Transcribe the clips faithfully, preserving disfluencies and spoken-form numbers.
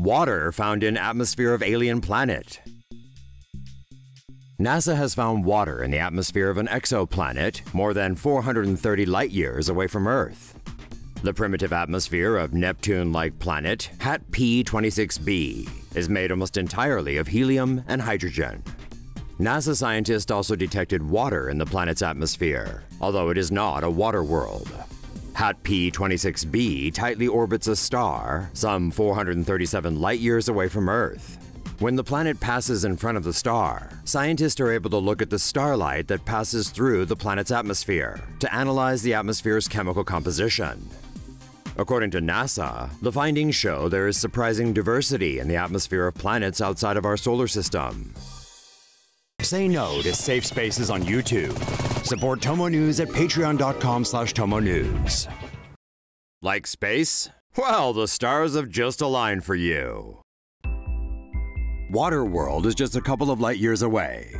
Water found in atmosphere of alien planet. NASA has found water in the atmosphere of an exoplanet more than four hundred thirty light-years away from Earth. The primitive atmosphere of Neptune-like planet H A T P twenty-six b is made almost entirely of helium and hydrogen. NASA scientists also detected water in the planet's atmosphere, although it is not a water world. H A T P twenty-six b tightly orbits a star some four hundred thirty-seven light-years away from Earth. When the planet passes in front of the star, scientists are able to look at the starlight that passes through the planet's atmosphere to analyze the atmosphere's chemical composition. According to NASA, the findings show there is surprising diversity in the atmosphere of planets outside of our solar system. Say no to safe spaces on YouTube. Support Tomo News at patreon dot com slash tomo news. Like space? Well, the stars have just aligned for you. Water world is just a couple of light-years away.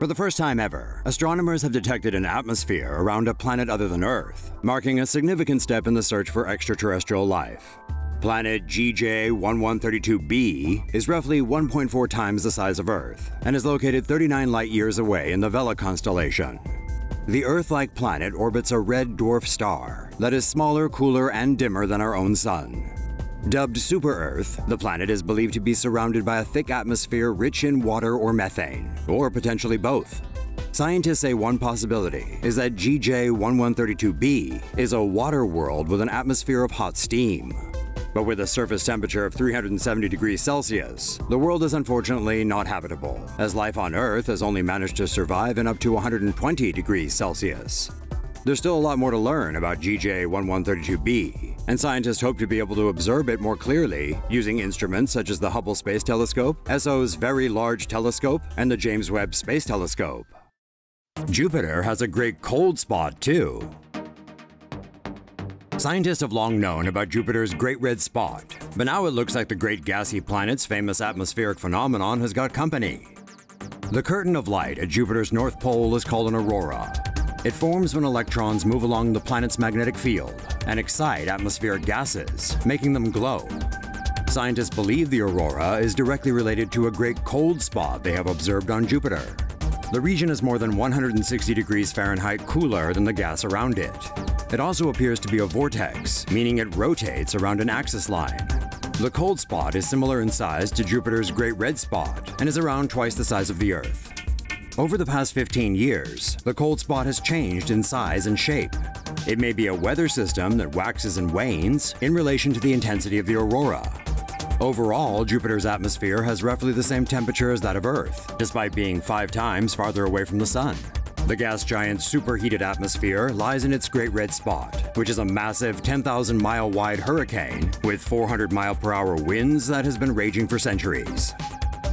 For the first time ever, astronomers have detected an atmosphere around a planet other than Earth, marking a significant step in the search for extraterrestrial life. Planet G J eleven thirty-two b is roughly one point four times the size of Earth and is located thirty-nine light-years away in the Vela constellation. The Earth-like planet orbits a red dwarf star that is smaller, cooler, and dimmer than our own sun. Dubbed Super-Earth, the planet is believed to be surrounded by a thick atmosphere rich in water or methane, or potentially both. Scientists say one possibility is that G J eleven thirty-two b is a water world with an atmosphere of hot steam. But with a surface temperature of three hundred seventy degrees Celsius, the world is unfortunately not habitable, as life on Earth has only managed to survive in up to one hundred twenty degrees Celsius. There's still a lot more to learn about G J eleven thirty-two b, and scientists hope to be able to observe it more clearly using instruments such as the Hubble Space Telescope, E S O's Very Large Telescope, and the James Webb Space Telescope. Jupiter has a great cold spot, too. Scientists have long known about Jupiter's Great Red Spot, but now it looks like the great gassy planet's famous atmospheric phenomenon has got company. The curtain of light at Jupiter's north pole is called an aurora. It forms when electrons move along the planet's magnetic field and excite atmospheric gases, making them glow. Scientists believe the aurora is directly related to a great cold spot they have observed on Jupiter. The region is more than one hundred sixty degrees Fahrenheit cooler than the gas around it. It also appears to be a vortex, meaning it rotates around an axis line. The cold spot is similar in size to Jupiter's Great Red Spot and is around twice the size of the Earth. Over the past fifteen years, the cold spot has changed in size and shape. It may be a weather system that waxes and wanes in relation to the intensity of the aurora. Overall, Jupiter's atmosphere has roughly the same temperature as that of Earth, despite being five times farther away from the sun. The gas giant's superheated atmosphere lies in its Great Red Spot, which is a massive ten thousand mile wide hurricane with four hundred mile per hour winds that has been raging for centuries.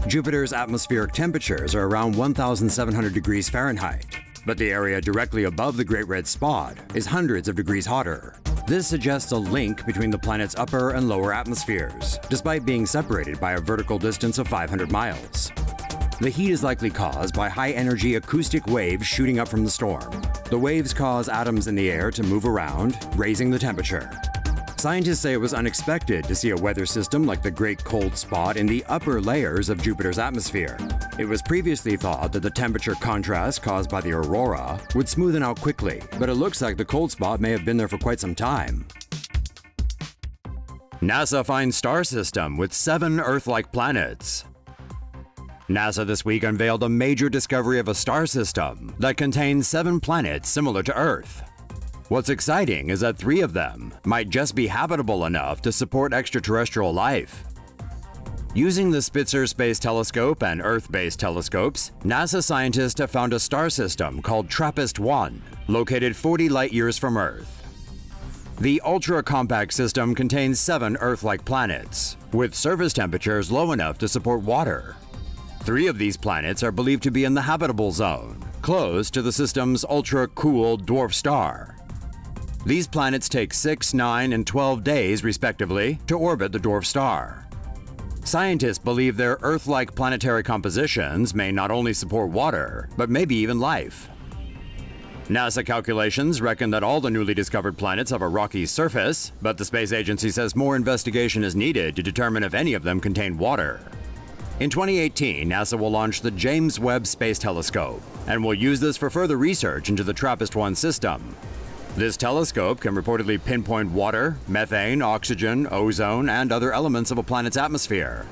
Jupiter's atmospheric temperatures are around one thousand seven hundred degrees Fahrenheit, but the area directly above the Great Red Spot is hundreds of degrees hotter. This suggests a link between the planet's upper and lower atmospheres, despite being separated by a vertical distance of five hundred miles. The heat is likely caused by high-energy acoustic waves shooting up from the storm. The waves cause atoms in the air to move around, raising the temperature. Scientists say it was unexpected to see a weather system like the Great Cold Spot in the upper layers of Jupiter's atmosphere. It was previously thought that the temperature contrast caused by the aurora would smoothen out quickly, but it looks like the cold spot may have been there for quite some time. NASA finds star system with seven Earth-like planets. NASA this week unveiled a major discovery of a star system that contains seven planets similar to Earth. What's exciting is that three of them might just be habitable enough to support extraterrestrial life. Using the Spitzer Space Telescope and Earth-based telescopes, NASA scientists have found a star system called TRAPPIST one, located forty light-years from Earth. The ultra-compact system contains seven Earth-like planets, with surface temperatures low enough to support water. Three of these planets are believed to be in the habitable zone, close to the system's ultra-cool dwarf star. These planets take six, nine, and twelve days, respectively, to orbit the dwarf star. Scientists believe their Earth-like planetary compositions may not only support water, but maybe even life. NASA calculations reckon that all the newly discovered planets have a rocky surface, but the space agency says more investigation is needed to determine if any of them contain water. In twenty eighteen, NASA will launch the James Webb Space Telescope and will use this for further research into the TRAPPIST one system. This telescope can reportedly pinpoint water, methane, oxygen, ozone, and other elements of a planet's atmosphere.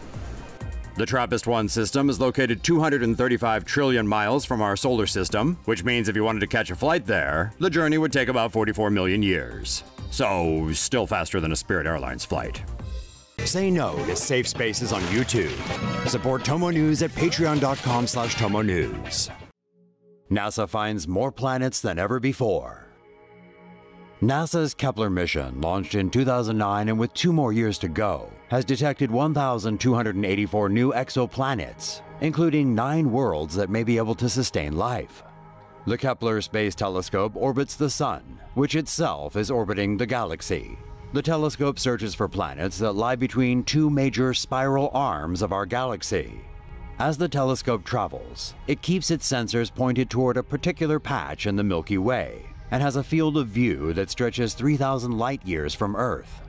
The TRAPPIST one system is located two hundred thirty-five trillion miles from our solar system, which means if you wanted to catch a flight there, the journey would take about forty-four million years. So, still faster than a Spirit Airlines flight. Say no to safe spaces on YouTube. Support Tomo News at patreon.com slash Tomo News. NASA finds more planets than ever before. NASA's Kepler mission, launched in two thousand nine and with two more years to go, has detected one thousand two hundred eighty-four new exoplanets, including nine worlds that may be able to sustain life. The Kepler Space Telescope orbits the Sun, which itself is orbiting the galaxy. The telescope searches for planets that lie between two major spiral arms of our galaxy. As the telescope travels, it keeps its sensors pointed toward a particular patch in the Milky Way and has a field of view that stretches three thousand light-years from Earth.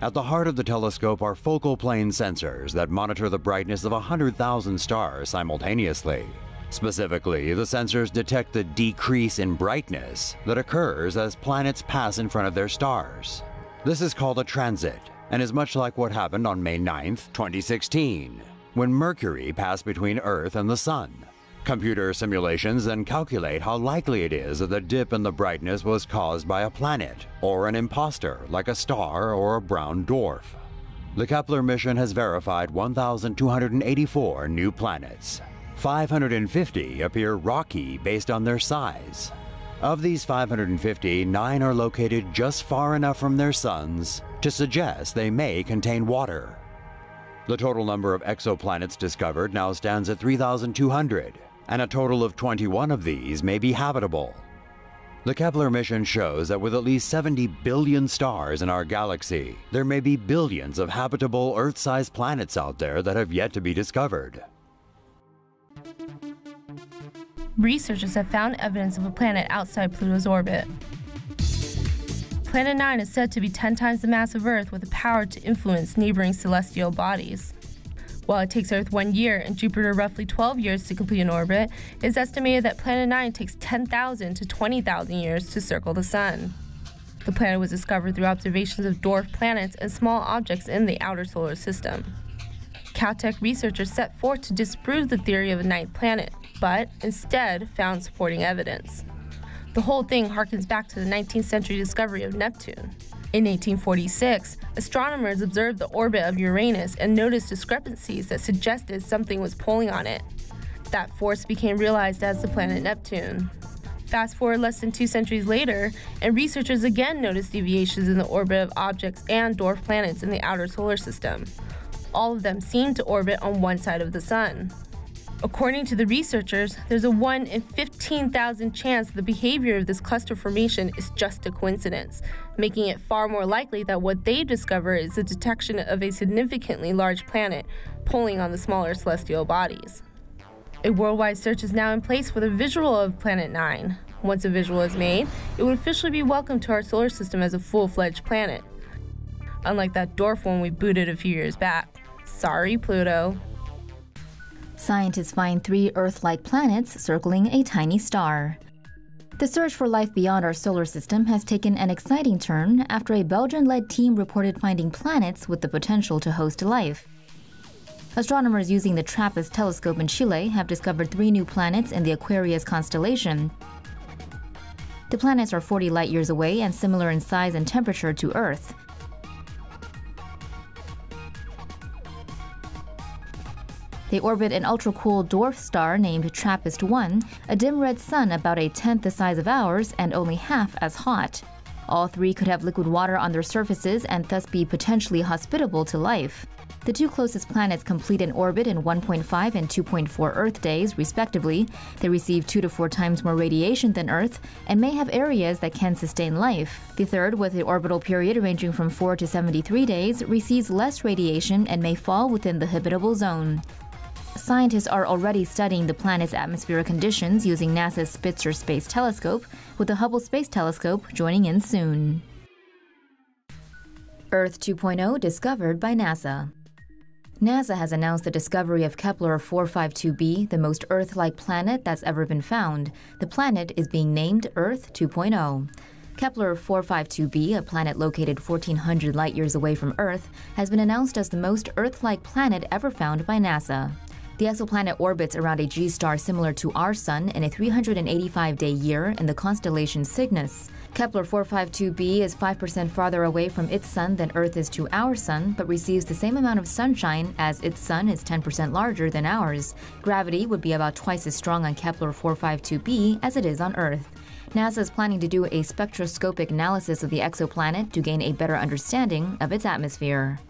At the heart of the telescope are focal plane sensors that monitor the brightness of one hundred thousand stars simultaneously. Specifically, the sensors detect the decrease in brightness that occurs as planets pass in front of their stars. This is called a transit, and is much like what happened on May ninth, twenty sixteen, when Mercury passed between Earth and the Sun. Computer simulations then calculate how likely it is that the dip in the brightness was caused by a planet, or an imposter like a star or a brown dwarf. The Kepler mission has verified one thousand two hundred eighty-four new planets. five hundred fifty appear rocky based on their size. Of these five hundred fifty, nine are located just far enough from their suns to suggest they may contain water. The total number of exoplanets discovered now stands at three thousand two hundred, and a total of twenty-one of these may be habitable. The Kepler mission shows that with at least seventy billion stars in our galaxy, there may be billions of habitable Earth-sized planets out there that have yet to be discovered. Researchers have found evidence of a planet outside Pluto's orbit. Planet nine is said to be ten times the mass of Earth with the power to influence neighboring celestial bodies. While it takes Earth one year and Jupiter roughly twelve years to complete an orbit, it's estimated that Planet nine takes ten thousand to twenty thousand years to circle the Sun. The planet was discovered through observations of dwarf planets and small objects in the outer solar system. Caltech researchers set forth to disprove the theory of a ninth planet, but instead found supporting evidence. The whole thing harkens back to the nineteenth century discovery of Neptune. In eighteen forty-six, astronomers observed the orbit of Uranus and noticed discrepancies that suggested something was pulling on it. That force became realized as the planet Neptune. Fast forward less than two centuries later, and researchers again noticed deviations in the orbit of objects and dwarf planets in the outer solar system. All of them seem to orbit on one side of the Sun. According to the researchers, there's a one in fifteen thousand chance the behavior of this cluster formation is just a coincidence, making it far more likely that what they discover is the detection of a significantly large planet pulling on the smaller celestial bodies. A worldwide search is now in place for the visual of Planet nine. Once a visual is made, it would officially be welcomed to our solar system as a full-fledged planet. Unlike that dwarf one we booted a few years back. Sorry, Pluto. Scientists find three Earth-like planets circling a tiny star. The search for life beyond our solar system has taken an exciting turn after a Belgian-led team reported finding planets with the potential to host life. Astronomers using the TRAPPIST telescope in Chile have discovered three new planets in the Aquarius constellation. The planets are forty light-years away and similar in size and temperature to Earth. They orbit an ultra-cool dwarf star named TRAPPIST one, a dim red sun about a tenth the size of ours and only half as hot. All three could have liquid water on their surfaces and thus be potentially hospitable to life. The two closest planets complete an orbit in one point five and two point four Earth days, respectively. They receive two to four times more radiation than Earth and may have areas that can sustain life. The third, with an orbital period ranging from four to seventy-three days, receives less radiation and may fall within the habitable zone. scientists are already studying the planet's atmospheric conditions using NASA's Spitzer Space Telescope, with the Hubble Space Telescope joining in soon. Earth two point oh discovered by NASA. NASA has announced the discovery of Kepler four fifty-two b, the most Earth-like planet that's ever been found. The planet is being named Earth two point oh. Kepler four fifty-two b, a planet located fourteen hundred light-years away from Earth, has been announced as the most Earth-like planet ever found by NASA. The exoplanet orbits around a G-star similar to our Sun in a three hundred eighty-five day year in the constellation Cygnus. Kepler four fifty-two b is five percent farther away from its Sun than Earth is to our Sun, but receives the same amount of sunshine as its Sun is ten percent larger than ours. Gravity would be about twice as strong on Kepler four fifty-two b as it is on Earth. NASA is planning to do a spectroscopic analysis of the exoplanet to gain a better understanding of its atmosphere.